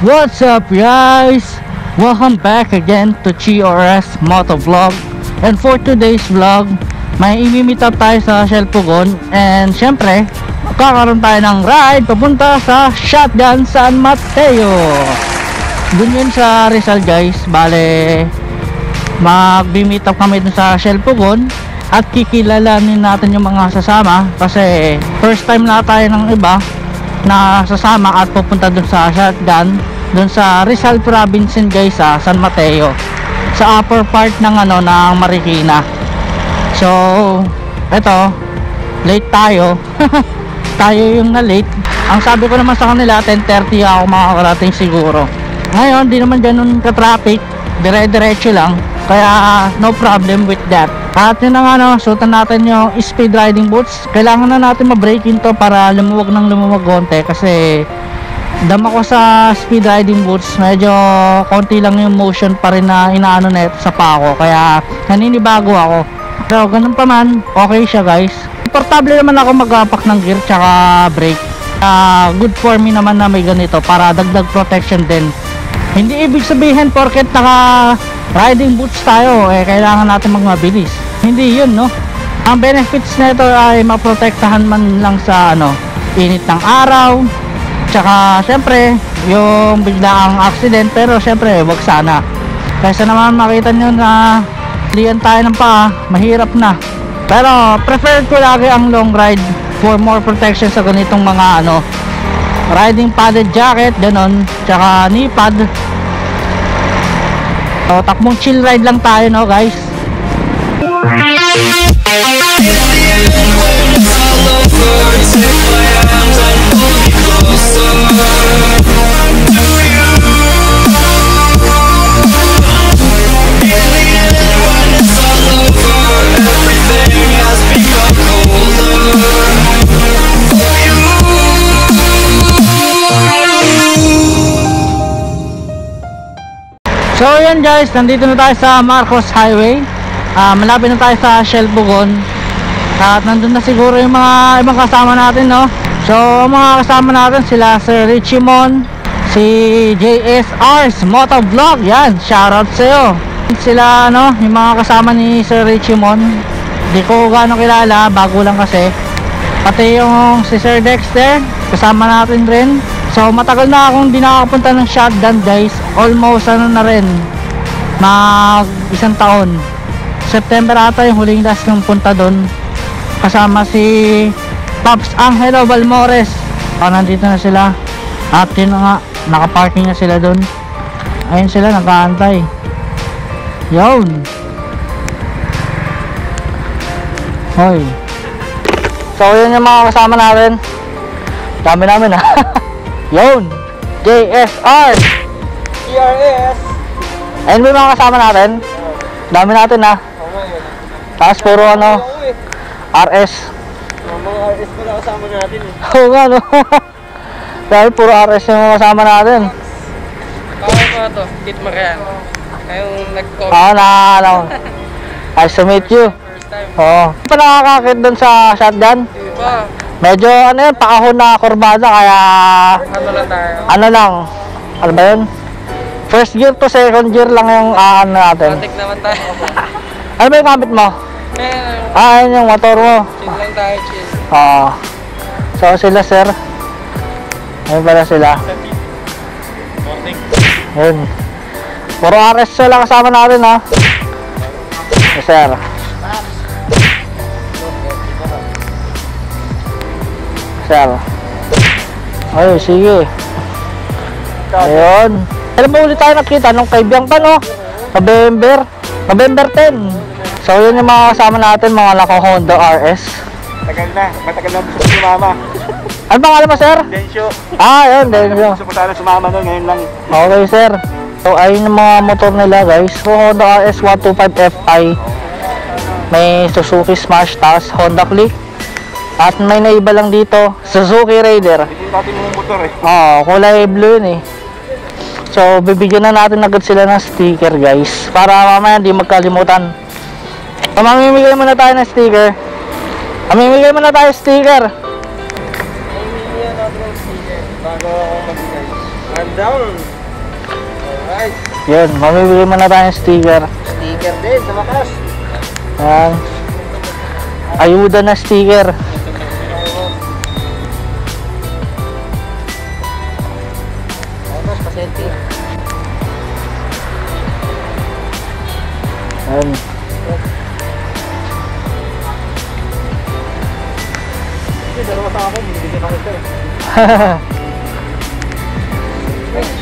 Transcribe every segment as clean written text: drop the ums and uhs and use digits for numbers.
What's up guys? Welcome back again to Chii x RS MotoVlog. And for today's vlog, may imi-meet up tayo sa Shell Pugon. And syempre, kakaroon tayo ng ride papunta sa Shotgun San Mateo. Dun yun sa Rizal guys. Bale, mag-meet up kami dun sa Shell Pugon at kikilalanin natin yung mga sasama kasi first time na tayo ng iba na sasama at pupunta dun sa Shotgun dun sa Rizal Province guys, sa San Mateo, sa upper part ng ng Marikina. So eto, late tayo. Tayo yung na late. Ang sabi ko naman sa kanila 10:30 ako makakarating siguro. Ngayon di naman ganun ka traffic, dire-diretso lang, kaya no problem with that. At yun na nga, suotan natin yung speed riding boots. Kailangan na natin ma-brake into para lumuwag ng lumuwag konti kasi dama ko sa speed riding boots, medyo konti lang yung motion pa rin na inaano na sa pako, kaya naninibago ako. Pero ganun pa man, okay siya guys. Portable naman ako mag-apak ng gear tsaka brake. Good for me naman na may ganito para dagdag protection din. Hindi ibig sabihin porket naka riding boots tayo eh kailangan natin magmabilis, hindi yun ang benefits nito ay maprotektahan man lang sa init ng araw, tsaka syempre yung biglaang accident. Pero syempre wag sana, kaysa naman makita nyo na liyan tayo ng paa, mahirap na. Pero prefer ko lagi ang long ride for more protection sa ganitong mga riding padded jacket ganon, tsaka knee pad. So, takbong chill ride lang tayo guys. So yun guys, nandito na tayo sa Marcos Highway. Malapit na tayo sa Shell Pugon. At nandun na siguro yung mga ibang kasama natin So ang mga kasama natin sila Sir Richimon, si JSR's MotoVlog, yan, shoutout sa'yo. Sila yung mga kasama ni Sir Richimon, di ko gaano kilala, bago lang kasi. Pati yung si Sir Dexter, kasama natin rin. So matagal na akong di nakakapunta ng Shotgun guys. Almost na rin, mag isang taon. September ata yung huling last ng punta doon. Kasama si Pops Angelo Valmores. Nandito na sila. At yun nga, nakaparking na sila doon. Ayun sila, nakaantay. Yun. Hoy. So yun yung mga kasama natin. Dami namin Yun, JSR, GRS. Ayun ba yung mga kasama natin? Dami natin Tapos puro RS. Mga RS pala kasama natin Oo nga Dahil puro RS yung mga kasama natin. Kaya ko na to, Kid Meriano. Kayong nag-comment. Naaalam ko. Nice to meet you. First time. Hindi pa nakakakit doon sa Shotgun? Hindi pa. Medyo pakahon na kurbada, kaya ano ba yun? First gear to second gear lang yung natin. Matik naman tayo. Ano ba yung kapit mo? Ayun yung motor mo. Chill lang tayo, chill. So sila sir. Ayun pala sila. Morning. Ayun. Puro RS sila kasama natin sir. Ay, sige. Ayun. Alam mo ulit tayo nakita nung kaibiyang pa November 10. So yun yung mga kasama natin, mga lako Honda RS. Matagal na gusto sumama. Ano pangalan mo sir? Dencio. Yun, Dencio. Gusto tayo sumama ngayon lang. Okay sir. So ayun yung mga motor nila guys. Honda RS 125 FI. May Suzuki Smash, tas Honda Click. At may naiba lang dito, Suzuki Raider. Bitin natin yung motor kulay blue yun So, bibigyan na natin agad sila ng sticker guys, para mamaya hindi magkalimutan. So, mamimigay muna tayo ng sticker. Bago ako magbigay. And down. Alright. Yun, mamibili mo na tayong sticker. Sticker din, sa wakas. Ayan. Ayuda na sticker. Otos, pasenti. Ayan. Dalawa sa ako, binibigyan ako ito eh.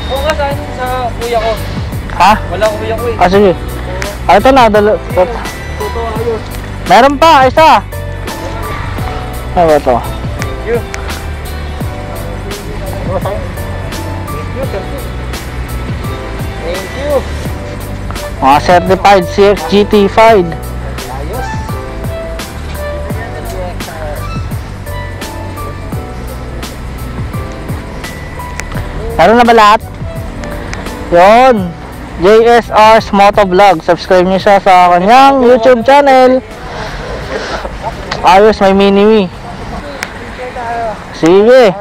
Oo nga sa akin, sa kuya ko. Ha? Wala kuya ko eh. Ah sige. Ah ito na, totoo ayos. Meron pa, isa. Ano ba ito? Thank you. Thank you, sir. Thank you. Mga certified CXGT-fied. Ayos. Meron na ba lahat? Yun, JSR's MotoVlog. Subscribe nyo siya sa kanyang YouTube channel. Ayos, may mini-me. Sige.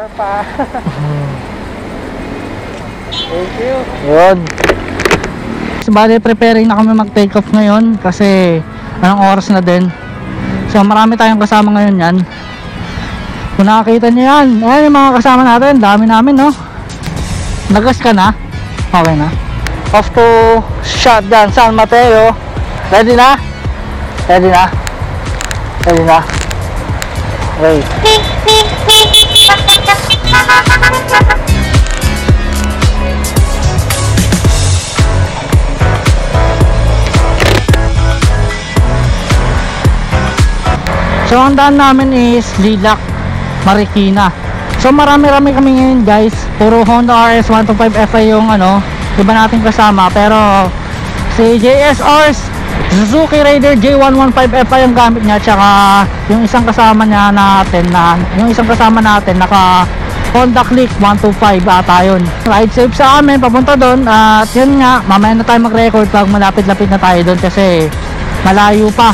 Thank you. Yun. So, bali, preparing na kami mag-take off ngayon kasi anong oras na din. So, marami tayong kasama ngayon yan. Kung nakakita nyo yan, ayan yung mga kasama natin. Dami namin, no? Nagas ka na? Okay na. Off to Shotgun San Mateo. Ready na? Ready na? Ready na? Okay. So ang daan namin is Lilac, Marikina. So marami-rami kami ngayon guys. Puro Honda RS 125 FI yung ano, iba nating kasama. Pero si JSR's Suzuki Raider J115 FI yung gamit niya. Tsaka yung isang kasama niya natin na, yung isang kasama natin naka Honda Click 125 ata yun. Ride safe sa amin, papunta doon. At yun nga, mamaya na tayo mag-record pag malapit-lapit na tayo doon kasi malayo pa.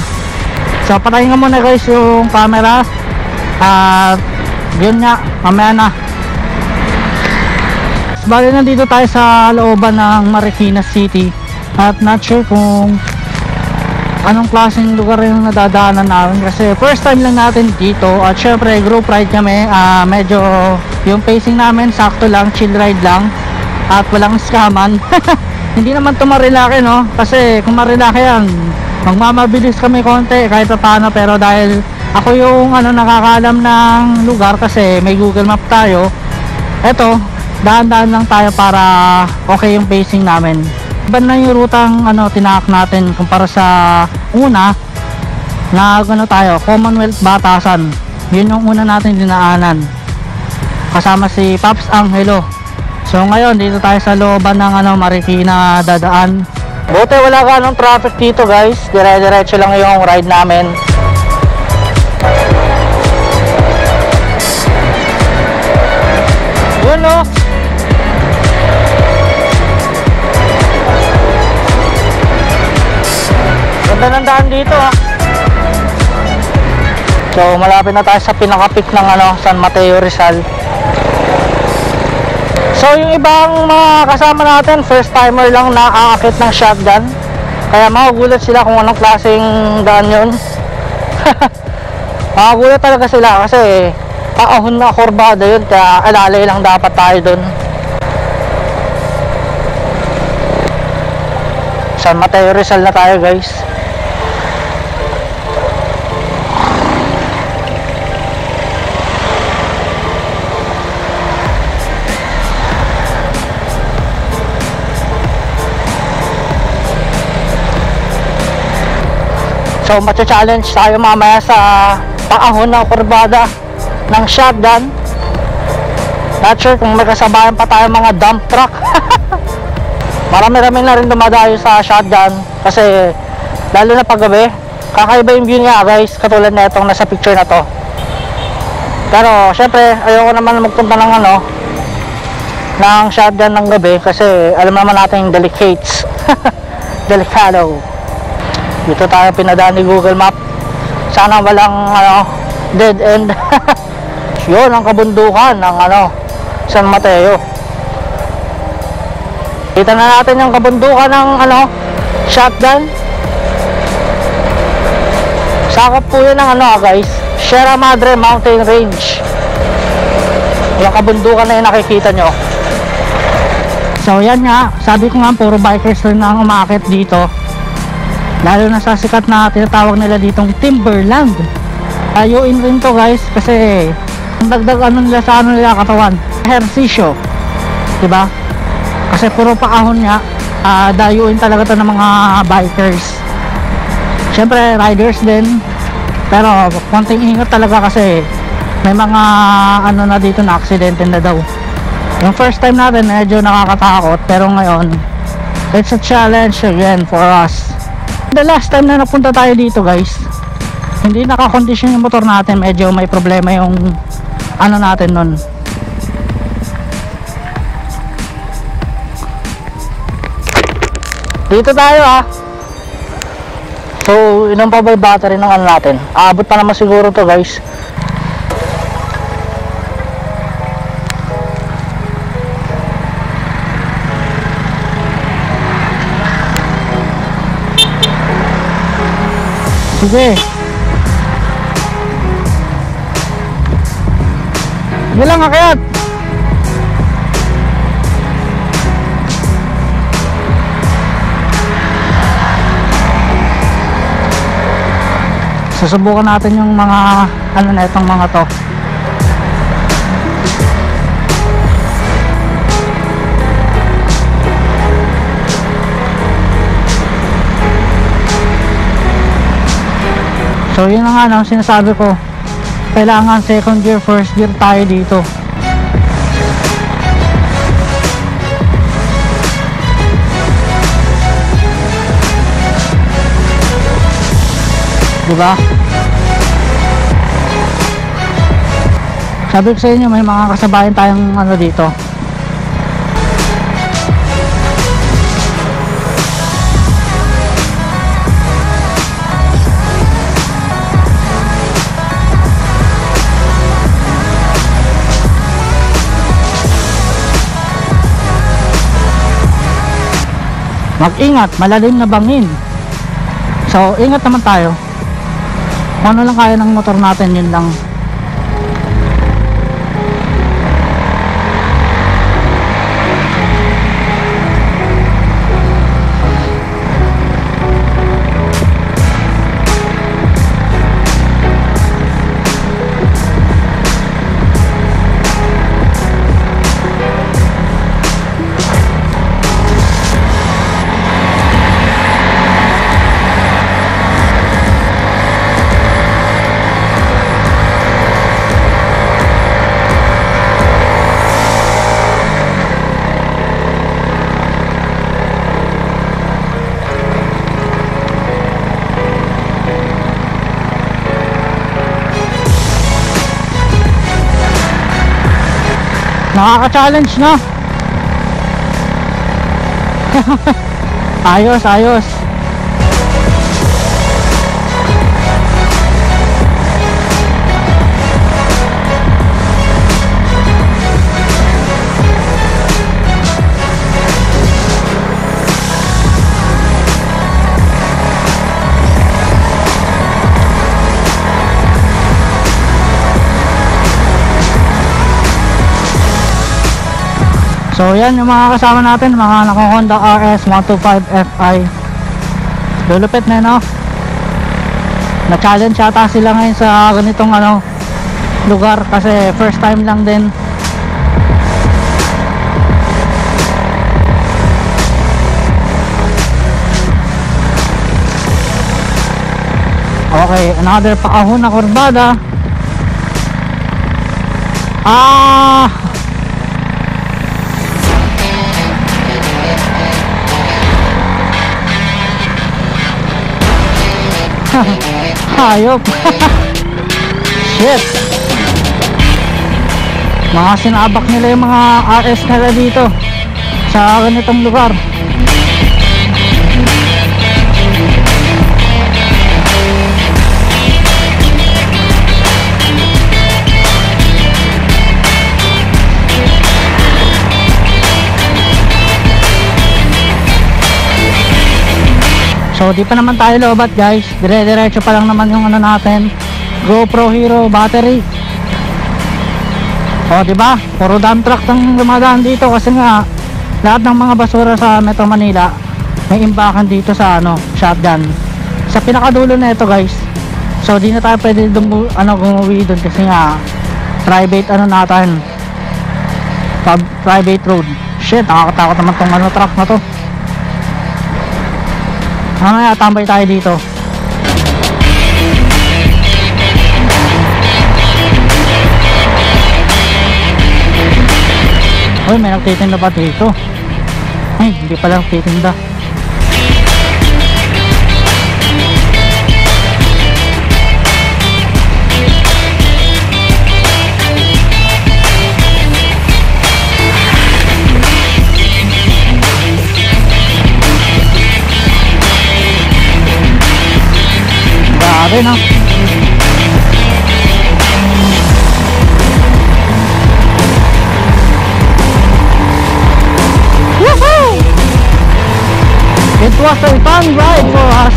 So patayin nga muna guys yung camera. At yun nga, mamaya na. Bali, nandito tayo sa looban ng Marikina City. At not sure kung anong klaseng lugar yung nadadaanan namin kasi first time lang natin dito. At syempre group ride kami. Medyo yung pacing namin sakto lang, chill ride lang. At walang scaman. Hindi naman to Marilaki, no? Kasi kung Marilaki yan, magmamabilis kami konti kahit pa paano. Pero dahil ako yung ano, nakakaalam ng lugar kasi may Google Map tayo. Eto, daan-daan lang tayo para okay yung pacing namin. Iba na yung rutang ano, tinaak natin kumpara sa una na ano tayo, Commonwealth Batasan. Yun yung una natin dinaanan. Kasama si Pops Angelo. So ngayon, dito tayo sa looban ng ano, Marikina dadaan. Buti wala ka anong traffic dito guys. Dire-diretso lang yung ride namin. Ano? Ganda ng daan dito ha. So malapit na tayo sa pinaka-peak ng ano, San Mateo Rizal. So yung ibang mga kasama natin first timer lang na aakit ng Shotgun. Kaya magugulat sila kung anong klaseng daan yun. Magugulat talaga sila kasi paahon na kurbada yun, kaya alalay lang dapat tayo dun. San Mateo Rizal na tayo guys. So macho-challenge tayo mamaya sa paahon na kurbada ng Shotgun. Not sure kung may kasabayan pa tayo mga dump truck. Marami-rami na rin dumadayo sa Shotgun kasi lalo na pag gabi, kakaiba yung view niya guys, katulad na itong nasa picture na to. Pero syempre ayoko naman magpunta ng ano, ng Shotgun ng gabi kasi alam naman natin yung delicates. Delicado. Dito tayo pinadaan ni Google Map. Sana walang ano, dead end. Yun ang kabundukan ng ano, San Mateo. Kita na natin yung kabundukan ng Shotgun. Sakop po yun ng guys, Sierra Madre Mountain Range. Yung kabundukan na yung nakikita nyo. So yan nga, sabi ko nga puro bikers rin ang umakit dito. Lalo na sa sikat na tinatawag nila ditong Timberland. Ayuin rin to guys kasi dagdag nila sa katawan, ehersisyo, diba? Kasi puro pakahon niya, dayuin talaga to ng mga bikers. Siyempre riders din, pero konting ingat talaga kasi may mga na dito na aksidente na daw. Yung first time natin medyo nakakatakot, pero ngayon it's a challenge again for us. The last time na napunta tayo dito guys, hindi naka-condition yung motor natin, medyo may problema yung natin nun. Dito tayo So ilan pa ba yung battery ng natin? Aabot pa naman siguro to guys. Sige, yun lang akayat. Susubukan natin yung mga na itong mga to. So yun ang sinasabi ko, kailangan second gear, first gear tayo dito. Diba? Sabi ko sa inyo, may mga kasabayan tayong dito. Mag-ingat, malalim na bangin. So, ingat naman tayo. Kung ano lang kaya ng motor natin, yun lang. Nakaka-challenge na. Ayos, ayos. So yan yung mga kasama natin, mga Honda RS 125 FI. Lulupit na yun, na-challenge yata sila ngayon sa ganitong lugar kasi first time lang din. Okay, another paahon na kurbada. Hayop. Shit. Mga sinabak nila yung mga RS nila dito sa ganitong lugar. So di pa naman tayo loobat guys, dire-diretso pa lang naman yung ano natin, GoPro Hero battery. O diba, puro dump truck ang lumadaan dito kasi nga lahat ng mga basura sa Metro Manila may imbakan dito sa ano, Shotgun. Sa pinakadulo na ito guys. So di na tayo pwede gumuwi doon kasi nga private ano natin, private road. Shit, nakakatakot naman tong ano truck na to. Mamaya tambay tayo dito. Uy, may nagtitinda ba dito? Ay, hindi pala nagtitinda. Grabe na. Woohoo! It was a fun ride for us.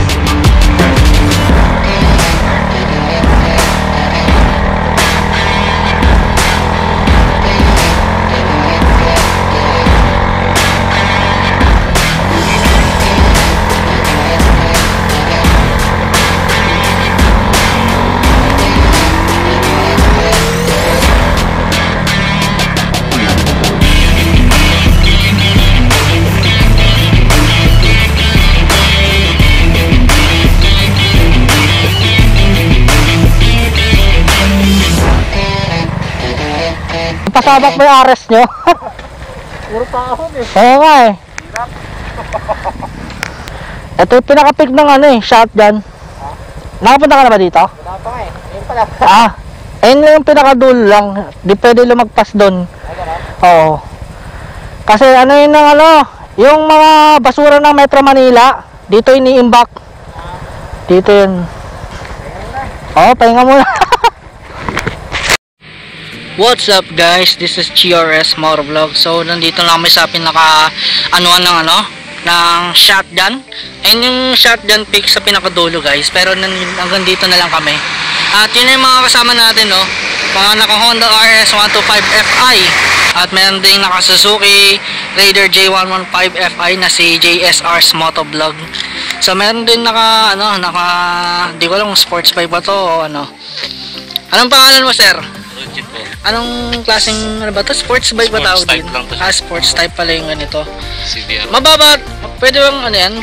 Pasabak mo yung RS nyo? Puro tahon eh. Oo nga eh. Hirap. Ito yung pinaka-pick ng ano eh, Shotgun. Huh? Nakapunta ka na ba dito? Wala pa nga eh. Ayun pala. Ah, ayun lang yung pinaka-dulo lang. Di pwede lumagpas doon. Oo. Kasi ano yun ng ano, yung mga basura ng Metro Manila, dito ini-imbak. Dito yun. Oo, pahinga muna. What's up guys? This is Chii x RS MotoVlog. So nandito na kami sa pinaka-anuan ng ano, ng Shotgun. And yung Shotgun pick sa pinakadulo guys. Pero hanggang dito na lang kami. At yun yung mga kasama natin no. Mga naka Honda RS 125 FI. At meron din naka Suzuki Raider J115 FI na si JSR's MotoVlog. So meron din naka ano, di ko alam sports bike ba to o ano. Anong pangalan mo sir? Anong klaseng ano ba ito? Sports bike ba tawag din? Ah, sports type pala yung ganito. CBR. Mababa, pwede bang ano yan?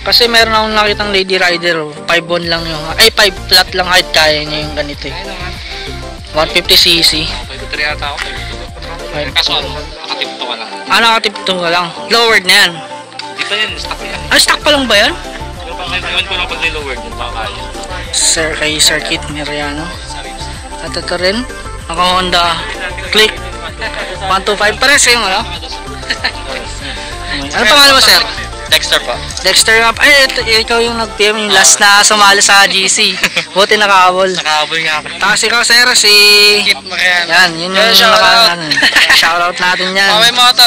Kasi meron akong nakitang lady rider, 5-on lang yung, ay 5 flat lang height, kaya niya yung ganito eh. 150cc. Pwede 3 ata ako. Kaso ano, nakatipto ka lang. Ah, nakatipto ka lang. Lowered na yan. Di ba yan, stock yan. Ah, stock pa lang ba yan? Iwan ko lang pag nilowered yun, baka kaya. Sir, kay Sir Kid Meriano. At ito rin. Ang Honda Click 125 pares yung ano? Ano pangalan mo sir? Dexter pa. Dexter nga pa. Ay, ikaw yung nag-PM yung last na sumali sa GC. Buti nakahabol. Nakahabol nga pa. Tapos ikaw sir, si... Kit Meriano. Yan, yun yung nakahabol. Shoutout natin yan. Mamay mo to.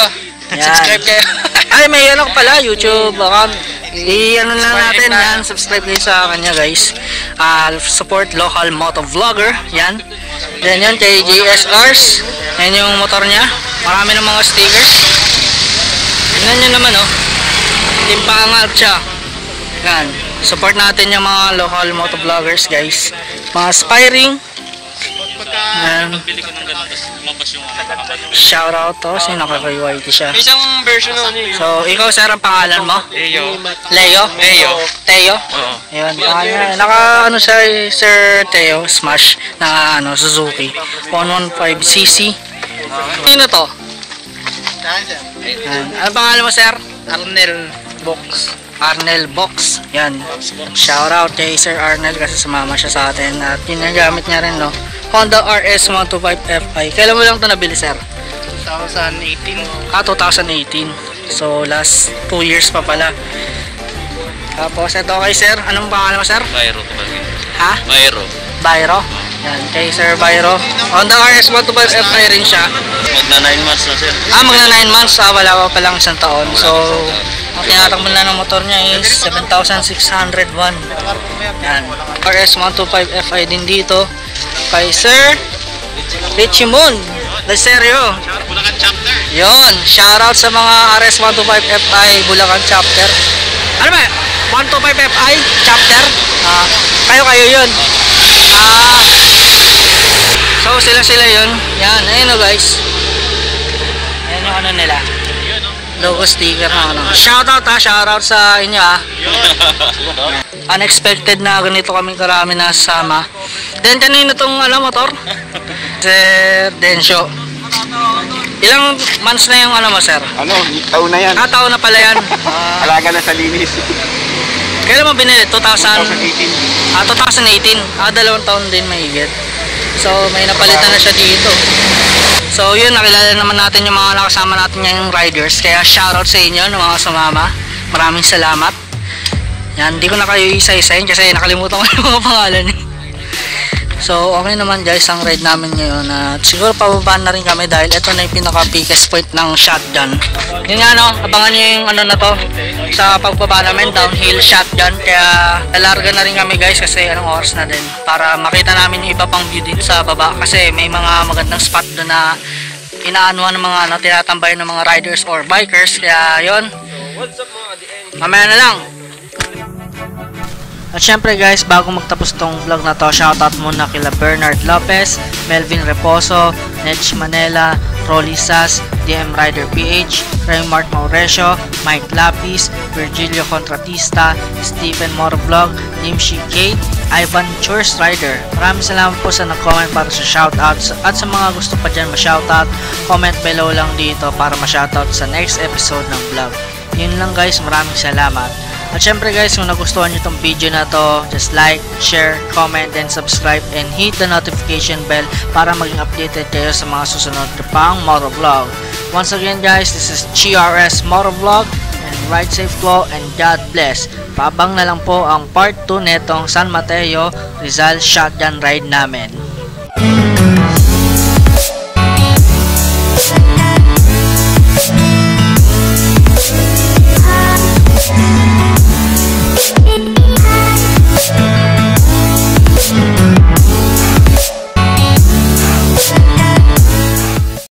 Subscribe kayo. Ay, may ano pala, YouTube account. I-ano lang natin yan, subscribe kayo sa kanya guys. Support local motovlogger. Yan. Yan yun kay JSR's. Yan yung motor niya. Marami ng mga stickers. Yan yun naman oh. Timpangat siya. Yan. Support natin yung mga local motovloggers guys. Mga aspiring. Pagbili ko ng ganito, lumabas yung shoutout to, kasi nakaka-YT siya. May isang version nun eh. So, ikaw sir, ang pangalan mo? Leo. Leo? Leo. Teo? Oo. Ayan, pangalan. Naka, ano siya, Sir Teo, Smash, na ano, Suzuki. 115cc. Sino to? Ano pangalan mo sir? Arnel Box. Arnel Box. Yan. Shoutout kay Sir Arnel kasi sumama siya sa atin. At pinagamit niya rin, no? Honda RS 125 FI. Kailan mo lang ito nabili, sir? 2018. Ah, 2018. So, last 2 years pa pala. Tapos, ito kay sir. Anong pangalan mo, sir? Byro. Ha? Byro. Byro? Yan, kay Sir Byro. Honda RS 125 FI rin siya. Magna 9 months na, sir. Ah, magna 9 months. Ah, wala pa palang isang taon. So, Ang tinatakbo na ng motornya is 7,601. Yan. RS 125 FI din dito kay Sir Richimon Lacerio. Bulakan Chapter. Yon, shoutout sa mga RS 125 FI Bulakan Chapter. Ano ba? 125 FI Chapter. Kayo yun. So sila yun. Yan, ayun o guys. Ayun yung ano nila. Logo sticker na ano. Shoutout ha, shoutout sa inyo ha. Unexpected na ganito kaming karami nasama. Then kanino itong ano, motor? Sir Dencio. Ilang months na yung ano mo sir? Ano, taon na yan. Taon na pala yan. Alaga na sa linis. Kailan mo binili? 2018. 2018. Dalawang taon din mahigit. So may napalitan na siya dito. So yun, nakilala naman natin yung mga nakasama natin ngayong riders. Kaya shoutout sa inyo ng mga sumama. Maraming salamat. Yan, hindi ko na kayo isa-isahin kasi nakalimutan ko yung mga pangalan. So okay naman guys ang ride namin ngayon. At siguro pababaan na rin kami dahil ito na yung pinaka-biggest point ng shotgun. Yun nga no, abangan nyo yung ano na to sa pagbaba namin, downhill shotgun. Kaya lalarga na rin kami guys kasi anong oras na din, para makita namin yung iba pang view din sa baba. Kasi may mga magandang spot doon na inaanuhan ng mga ano, tinatambayan ng mga riders or bikers. Kaya yun, mamaya na lang. At syempre guys, bago magtapos tong vlog na to, shoutout muna kila Bernard Lopez, Melvin Reposo, Nedge Manela, Rolly Sass, DM Rider PH, Raymark Maureso, Mike Lapis, Virgilio Contratista, Stephen Motovlog, Nimshi Kate, Ivan Church Rider. Maraming salamat po sa nag-comment para sa shoutouts, at sa mga gusto pa dyan ma-shoutout, comment below lang dito para ma-shoutout sa next episode ng vlog. Yun lang guys, maraming salamat. At syempre guys, kung nagustuhan nyo itong video na to, just like, share, comment, and subscribe, and hit the notification bell para maging updated kayo sa mga susunod na pang motovlog. Once again guys, this is Chii x RS MotoVlog, and ride safe po, and God bless. Paabang na lang po ang part 2 netong San Mateo Rizal Shotgun Ride namin.